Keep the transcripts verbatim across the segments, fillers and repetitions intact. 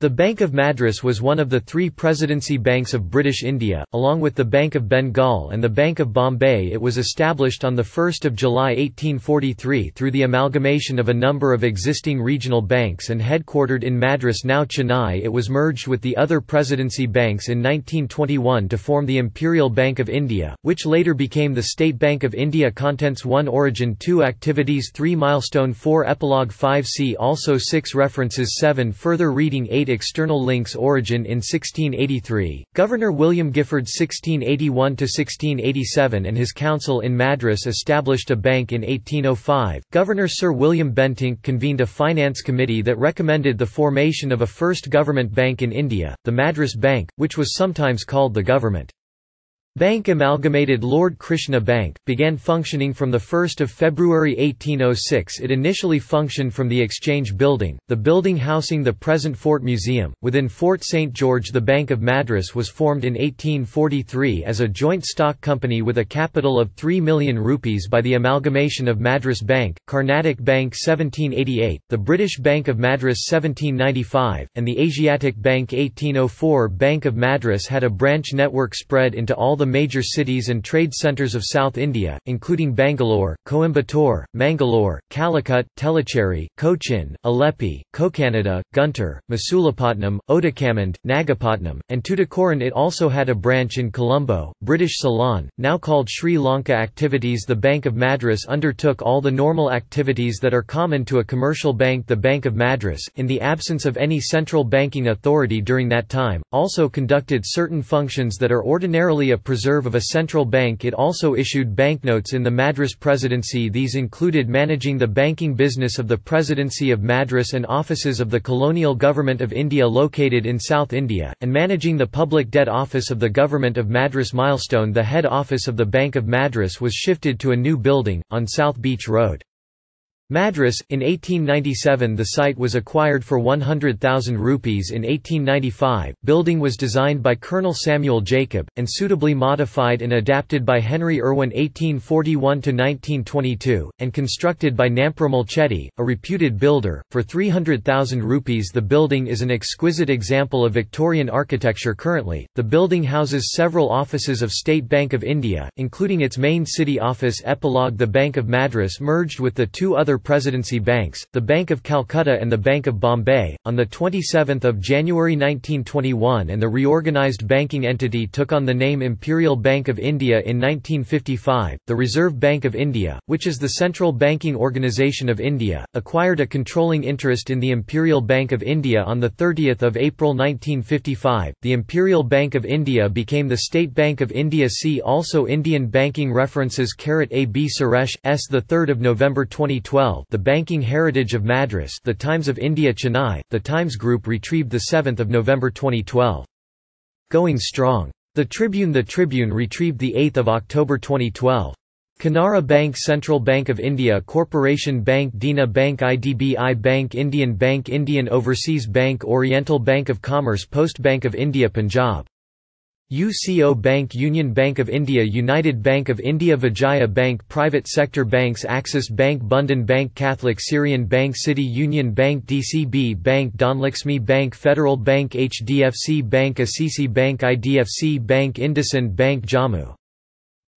The Bank of Madras was one of the three presidency banks of British India, along with the Bank of Bengal and the Bank of Bombay. It was established on the first of July eighteen forty-three through the amalgamation of a number of existing regional banks and headquartered in Madras, now Chennai. It was merged with the other presidency banks in nineteen twenty-one to form the Imperial Bank of India, which later became the State Bank of India. Contents: one Origin, two Activities, three Milestone, four Epilogue, five See also, six References, seven Further Reading, eight External links. Origin: in sixteen eighty-three, Governor William Gyfford sixteen eighty-one to sixteen eighty-seven and his council in Madras established a bank. In eighteen oh five, Governor Sir William Bentinck convened a finance committee that recommended the formation of a first government bank in India, the Madras Bank, which was sometimes called the Government Bank. Amalgamated Lord Krishna Bank began functioning from the first of February eighteen oh six. It initially functioned from the Exchange Building, the building housing the present Fort Museum, within Fort St George. The Bank of Madras was formed in eighteen forty-three as a joint stock company with a capital of three million rupees by the amalgamation of Madras Bank, Carnatic Bank seventeen eighty-eight, the British Bank of Madras seventeen ninety-five, and the Asiatic Bank eighteen oh four. Bank of Madras had a branch network spread into all the the major cities and trade centres of South India, including Bangalore, Coimbatore, Mangalore, Calicut, Tellicherry, Cochin, Alepi, Kokanada, Guntur, Masulapatnam, Odakamand, Nagapatnam, and Tuticorin. It also had a branch in Colombo, British Ceylon, now called Sri Lanka. Activities: the Bank of Madras undertook all the normal activities that are common to a commercial bank. The Bank of Madras, in the absence of any central banking authority during that time, also conducted certain functions that are ordinarily a preserve of a central bank. It also issued banknotes in the Madras Presidency. These included managing the banking business of the Presidency of Madras and offices of the Colonial Government of India located in South India, and managing the public debt. Office of the Government of Madras. Milestone: the head office of the Bank of Madras was shifted to a new building, on South Beach Road, Madras. In eighteen ninety-seven, the site was acquired for one hundred thousand rupees. In eighteen ninety-five, building was designed by Colonel Samuel Jacob, and suitably modified and adapted by Henry Irwin eighteen forty-one to nineteen twenty-two, and constructed by Nampramul Chetty, a reputed builder, for three hundred thousand rupees. The building is an exquisite example of Victorian architecture. Currently, the building houses several offices of State Bank of India, including its main city office. Epilogue: the Bank of Madras merged with the two other presidency banks, the Bank of Calcutta and the Bank of Bombay, on the twenty-seventh of January nineteen twenty-one, and the reorganized banking entity took on the name Imperial Bank of India. In nineteen fifty-five, the Reserve Bank of India, which is the central banking organisation of India, acquired a controlling interest in the Imperial Bank of India. On the thirtieth of April nineteen fifty-five, the Imperial Bank of India became the State Bank of India. See also Indian banking references. A. B. Suresh, S. the third of November twenty twelve. The Banking Heritage of Madras, The Times of India, Chennai, The Times Group, retrieved the seventh of November twenty twelve. Going strong. The Tribune. The Tribune retrieved the eighth of October twenty twelve. Canara Bank, Central Bank of India, Corporation Bank, Dena Bank, I D B I Bank, Indian Bank, Indian Overseas Bank, Oriental Bank of Commerce, Post Bank of India, Punjab, U C O Bank, Union Bank of India, United Bank of India, Vijaya Bank, Private Sector Banks, Axis Bank, Bandhan Bank, Catholic Syrian Bank, City Union Bank, D C B Bank, Donlaxmi Bank, Federal Bank, H D F C Bank, Assisi Bank, I D F C Bank, IndusInd Bank, Jammu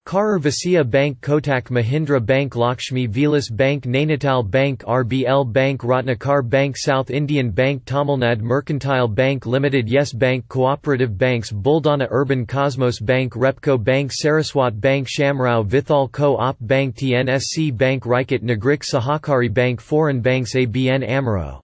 Kaur Visaya Bank, Kotak Mahindra Bank, Lakshmi Vilas Bank, Nainital Bank, R B L Bank, Ratnakar Bank, South Indian Bank, Tamil Nadu Mercantile Bank Limited, Yes Bank, Cooperative Banks, Buldana Urban Cosmos Bank, Repco Bank, Saraswat Bank, Shamrao Vithal Co-op Bank, T N S C Bank, Raikat Nagrik Sahakari Bank. Foreign Banks: A B N Amaro,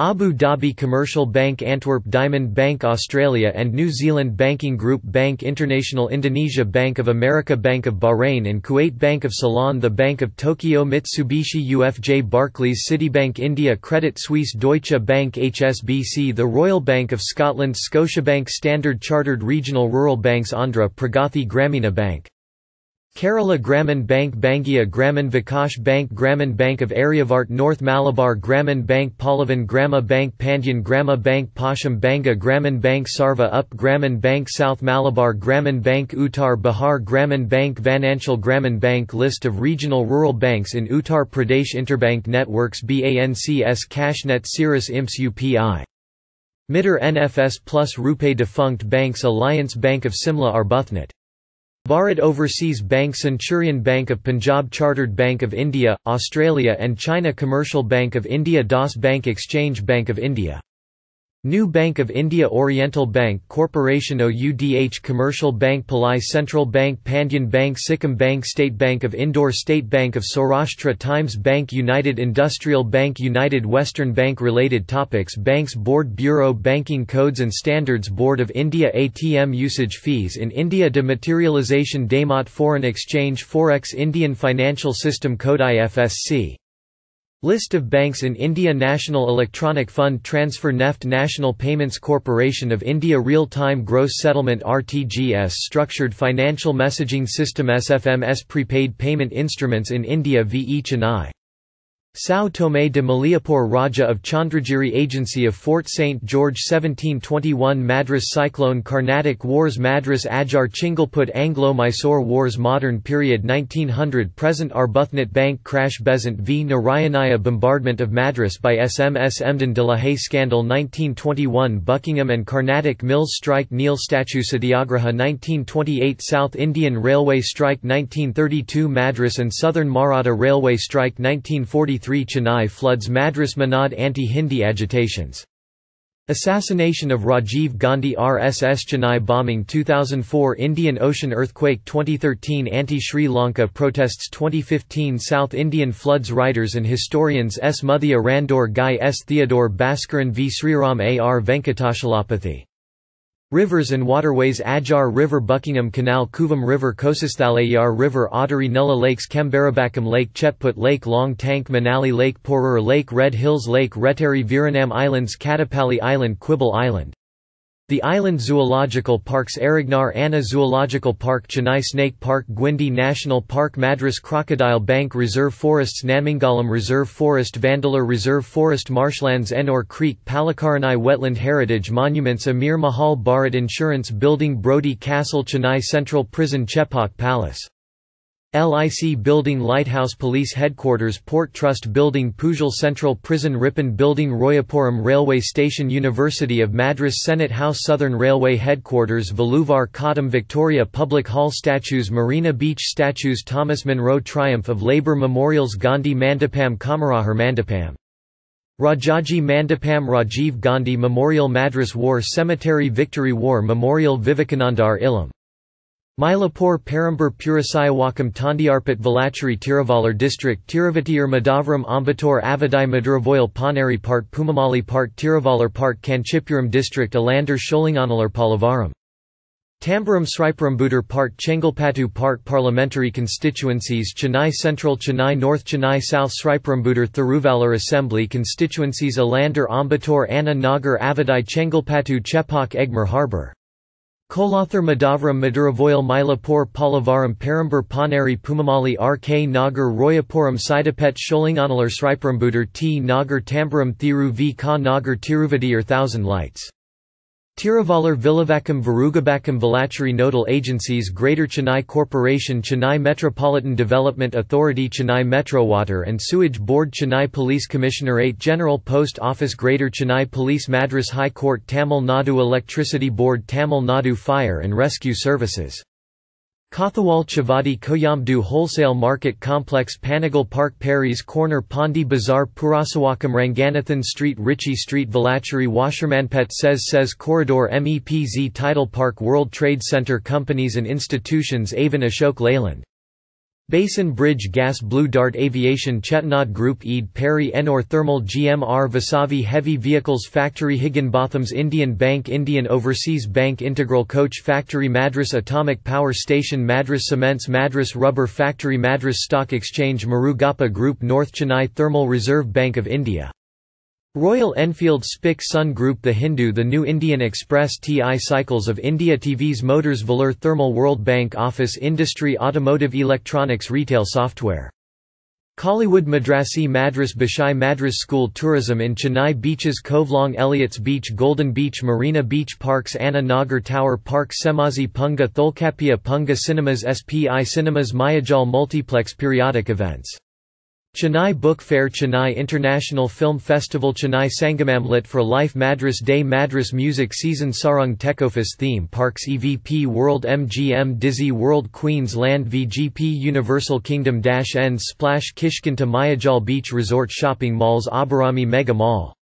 Abu Dhabi Commercial Bank, Antwerp Diamond Bank, Australia and New Zealand Banking Group, Bank International, Indonesia, Bank of America, Bank of Bahrain and Kuwait, Bank of Ceylon, The Bank of Tokyo, Mitsubishi U F J, Barclays, Citibank India, Credit Suisse, Deutsche Bank, H S B C, The Royal Bank of Scotland, Scotiabank, Standard Chartered, Regional Rural Banks, Andhra Pragathi Gramina Bank, Kerala Gramin Bank, Bangia Gramin, Vikash Bank, Gramin Bank of Aryavart, North Malabar Gramin Bank, Pallavan Grama Bank, Pandyan Grama Bank, Pasham Banga Gramin Bank, Sarva Up Gramin Bank, South Malabar Gramin Bank, Uttar Bihar Gramin Bank, Vananchal Gramin Bank. List of regional rural banks in Uttar Pradesh. Interbank networks: BANCS, Cashnet, Cirrus, I M S, U P I, Mitter, N F S Plus, Rupay. Defunct banks: Alliance Bank of Simla, Arbuthnot, Bharat Overseas Bank, Centurion Bank of Punjab, Chartered Bank of India, Australia and China, Commercial Bank of India, Das Bank, Exchange Bank of India, New Bank of India, Oriental Bank Corporation, O U D H, Commercial Bank, Palai, Central Bank, Pandyan Bank, Sikkim Bank, State Bank of Indore, State Bank of Saurashtra, Times Bank, United Industrial Bank, United Western Bank. Related topics: Banks Board, Bureau, Banking Codes and Standards Board of India, A T M usage fees in India, dematerialization, Demat, Foreign Exchange, Forex, Indian Financial System Code, I F S C. List of banks in India: National Electronic Fund Transfer, NEFT, National Payments Corporation of India, Real-Time Gross Settlement, R T G S, Structured Financial Messaging System, S F M S, Prepaid Payment Instruments in India, V E. Chennai, Sao Tome de Maliapur, Raja of Chandragiri, Agency of Fort St George, seventeen twenty-one, Madras Cyclone, Carnatic Wars, Madras Ajar, Chingalput, Anglo-Mysore Wars, Modern Period nineteen hundred present, Arbuthnot Bank Crash, Besant v Narayanaya, Bombardment of Madras by S M S, Emden de la Haye Scandal nineteen twenty-one, Buckingham and Carnatic Mills Strike, Neil Statue, Satyagraha nineteen twenty-eight, South Indian Railway Strike nineteen thirty-two, Madras and Southern Maratha Railway Strike nineteen forty-three, Chennai floods, Madras Manad, anti-Hindi agitations, assassination of Rajiv Gandhi, R S S, Chennai bombing two thousand four, Indian Ocean earthquake twenty thirteen, anti-Sri Lanka protests twenty fifteen, South Indian floods. Writers and historians: S. Muthia Randor, Guy S. Theodore Bhaskaran V. Sriram, A R. Venkatashalapathy. Rivers and waterways: Ajar River, Buckingham Canal, Kuvam River, Kosasthalayar River, Ottery, Nulla Lakes, Kembarabakam Lake, Chetput Lake, Long Tank, Manali Lake, Porur Lake, Red Hills Lake, Reteri, Viranam Islands, Katapali Island, Quibble Island. The island zoological parks: Arignar Anna Zoological Park, Chennai Snake Park, Gwindi National Park, Madras Crocodile Bank. Reserve forests: Namingalam Reserve Forest, Vandalar Reserve Forest, Marshlands, Ennore Creek, Palakaranai Wetland. Heritage monuments: Amir Mahal, Bharat Insurance Building, Brodie Castle, Chennai Central Prison, Chepauk Palace, L I C Building, Lighthouse Police Headquarters, Port Trust Building, Pujal Central Prison, Ripon Building, Royapuram Railway Station, University of Madras, Senate House, Southern Railway Headquarters, Valuvar Kotam, Victoria Public Hall. Statues: Marina Beach Statues, Thomas Monroe, Triumph of Labour Memorials, Gandhi Mandapam, Kamarahar Mandapam, Rajaji Mandapam, Rajiv Gandhi Memorial, Madras War Cemetery, Victory War Memorial, Vivekanandar Illam, Mylapore, Perambur, Purasaiwakam, Thandiarpat, Valachari, Tiruvalar district, Tiruvatiyur, Madavaram, Ambattur, Avadai, Maduravoyal, Poneri part, Pumamali part, Tiruvalar part, Kanchipuram district, Alandur, Shollinganalar, Palavaram, Tambaram, Sriperumbudur part, Chengalpattu part. Parliamentary constituencies: Chennai Central, Chennai North, Chennai South, Sriperumbudur, Thiruvallar. Assembly constituencies: Alandur, Ambattur, Anna Nagar, Avadai, Chengalpattu, Chepauk, Egmore Harbour, Kolathur, Madavaram, Maduravoyal, Mylapore, Palavaram, Perambur, Poneri, Pumamali, R K Nagar, Royapuram, Saidapet, Shollinganalar, Sriperumbudur, T Nagar, Tambaram, Thiru V Ka Nagar, Tiruvatiyur, Thousand Lights, Tiruvalar, Villavakam, Varugabakam, Valachari. Nodal agencies: Greater Chennai Corporation, Chennai Metropolitan Development Authority, Chennai Metro, Water and Sewage Board, Chennai Police Commissionerate General, Post Office, Greater Chennai Police, Madras High Court, Tamil Nadu Electricity Board, Tamil Nadu Fire and Rescue Services, Kothawal, Chivadi, Koyamdu Wholesale Market Complex, Panagal Park, Perry's Corner, Pondi Bazaar, Purasawakam, Ranganathan Street, Ritchie Street, Valachari, Washermanpet, Says Says Corridor, MEPZ, Tidal Park, World Trade Center. Companies and institutions: Avon, Ashok Leyland, Basin Bridge Gas, Blue Dart Aviation, Chetnad Group, Eid Perry, Ennore Thermal, G M R, Vasavi Heavy Vehicles Factory, Higginbotham's, Indian Bank, Indian Overseas Bank, Integral Coach Factory, Madras Atomic Power Station, Madras Cements, Madras Rubber Factory, Madras Stock Exchange, Marugappa Group, North Chennai Thermal, Reserve Bank of India, Royal Enfield Spic Sun Group The Hindu The New Indian Express T I Cycles of India T Vs Motors Velour Thermal World Bank Office Industry Automotive Electronics Retail Software Kollywood Madrasi Madras Bashai Madras School Tourism in Chennai Beaches Kovalong Elliots Beach Golden Beach Marina Beach Parks Anna Nagar Tower Park Semazi Punga Tholkappiya Punga Cinemas S P I Cinemas Mayajal Multiplex Periodic Events Chennai Book Fair Chennai International Film Festival Chennai Sangamam Lit for Life Madras Day Madras Music Season Sarung Tekofis Theme Parks E V P World M G M Dizzy World Queensland V G P Universal Kingdom Dash Ends Splash Kishkinta Mayajal Beach Resort Shopping Malls Abarami Mega Mall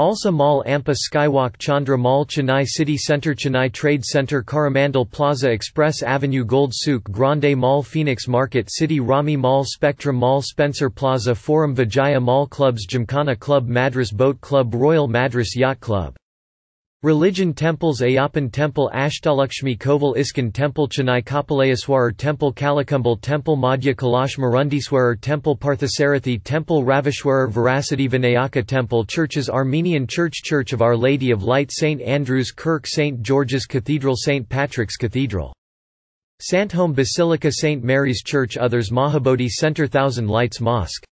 Alsa Mall Ampa Skywalk Chandra Mall Chennai City Centre Chennai Trade Centre Coromandel Plaza Express Avenue Gold Souk Grande Mall Phoenix Market City Rami Mall Spectrum Mall Spencer Plaza Forum Vijaya Mall Clubs Gymkhana Club Madras Boat Club Royal Madras Yacht Club Religion Temples Ayyappan Temple Ashtalakshmi Koval Iskan Temple Chennai Kapalayaswarar Temple Kalakumbal Temple Madhya Kalash Marundiswarar Temple Parthasarathi Temple Ravishwarar Virasati Vinayaka Temple Churches Armenian Church Church of Our Lady of Light Saint Andrew's Kirk Saint George's Cathedral Saint Patrick's Cathedral Sandholm Basilica Saint Mary's Church Others Mahabodhi Centre Thousand Lights Mosque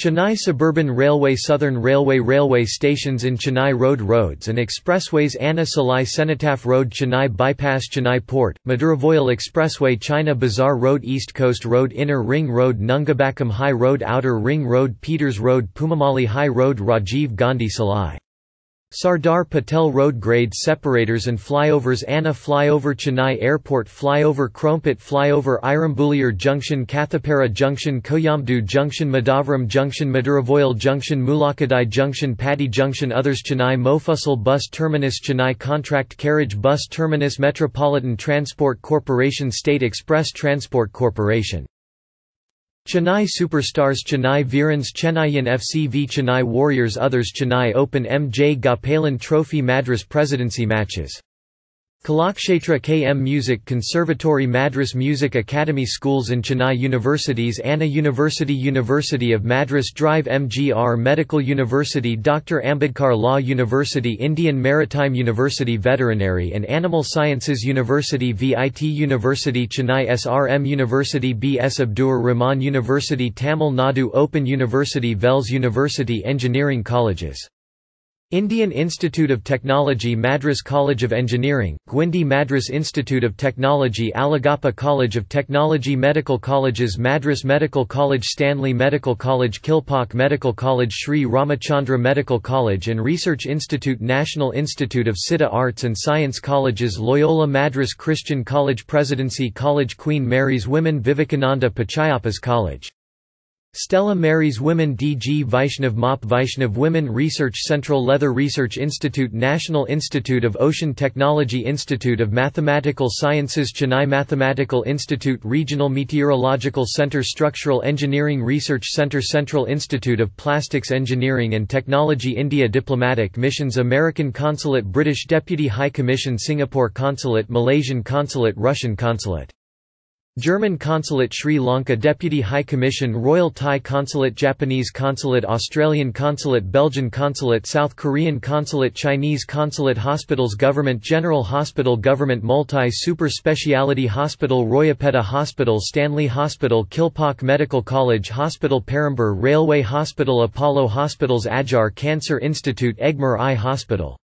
Chennai Suburban Railway Southern Railway Railway stations in Chennai Road Roads and Expressways Anna Salai Cenotaph Road Chennai Bypass Chennai Port, Maduravuyal Expressway China Bazaar Road East Coast Road Inner Ring Road Nungabakkam High Road Outer Ring Road Peters Road Pumamali High Road Rajiv Gandhi Salai Sardar Patel Road Grade Separators and Flyovers Anna Flyover Chennai Airport Flyover Krompet Flyover Irambuliyar Junction Kathapara Junction Koyamdu Junction Madavaram Junction Maduravuyal Junction Mulakadai Junction Patti Junction Others Chennai Mofussil Bus Terminus Chennai Contract Carriage Bus Terminus Metropolitan Transport Corporation State Express Transport Corporation Chennai Superstars Chennai Veerans Chennaiyin F C V Chennai Warriors Others Chennai Open M J Gopalan Trophy Madras Presidency Matches Kalakshetra K M Music Conservatory Madras Music Academy Schools in Chennai Universities Anna University University of Madras Drive M G R Medical University Doctor Ambedkar Law University Indian Maritime University Veterinary and Animal Sciences University V I T University Chennai S R M University B S Abdur Rahman University Tamil Nadu Open University Vels University Engineering Colleges Indian Institute of Technology Madras College of Engineering, Gwindi Madras Institute of Technology Alagappa College of Technology Medical Colleges Madras Medical College Stanley Medical College Kilpak Medical College Sri Ramachandra Medical College and Research Institute National Institute of Siddha Arts and Science Colleges Loyola Madras Christian College Presidency College Queen Mary's Women Vivekananda Pachaiyappas College Stella Mary's Women D G Vaishnav M O P Vaishnav Women Research Central Leather Research Institute National Institute of Ocean Technology Institute of Mathematical Sciences Chennai Mathematical Institute Regional Meteorological Centre Structural Engineering Research Centre Central Institute of Plastics Engineering and Technology India Diplomatic Missions American Consulate British Deputy High Commission Singapore Consulate Malaysian Consulate Russian Consulate German Consulate Sri Lanka Deputy High Commission Royal Thai Consulate Japanese Consulate Australian Consulate Belgian Consulate South Korean Consulate Chinese Consulate Hospitals Government General Hospital Government Multi Super Speciality Hospital Royapeta Hospital Stanley Hospital Kilpak Medical College Hospital Perambur Railway Hospital Apollo Hospitals Ajar Cancer Institute Egmer Eye Hospital